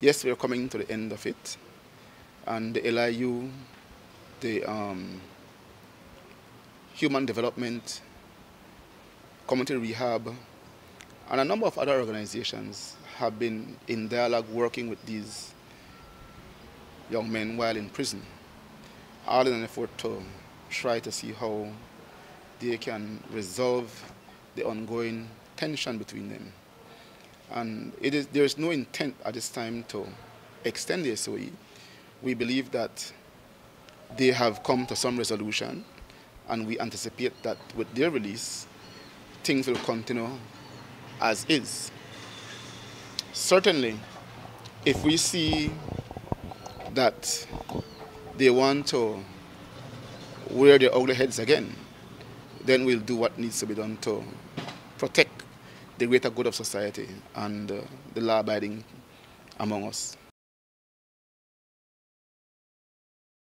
Yes, we are coming to the end of it, and the LIU, the Human Development, Community Rehab, and a number of other organizations have been in dialogue working with these young men while in prison, all in an effort to try to see how they can resolve the ongoing tension between them. And there is no intent at this time to extend the SOE. We believe that they have come to some resolution, and we anticipate that with their release, things will continue as is. Certainly, if we see that they want to wear their ugly heads again, then we'll do what needs to be done to protect the greater good of society and the law abiding among us.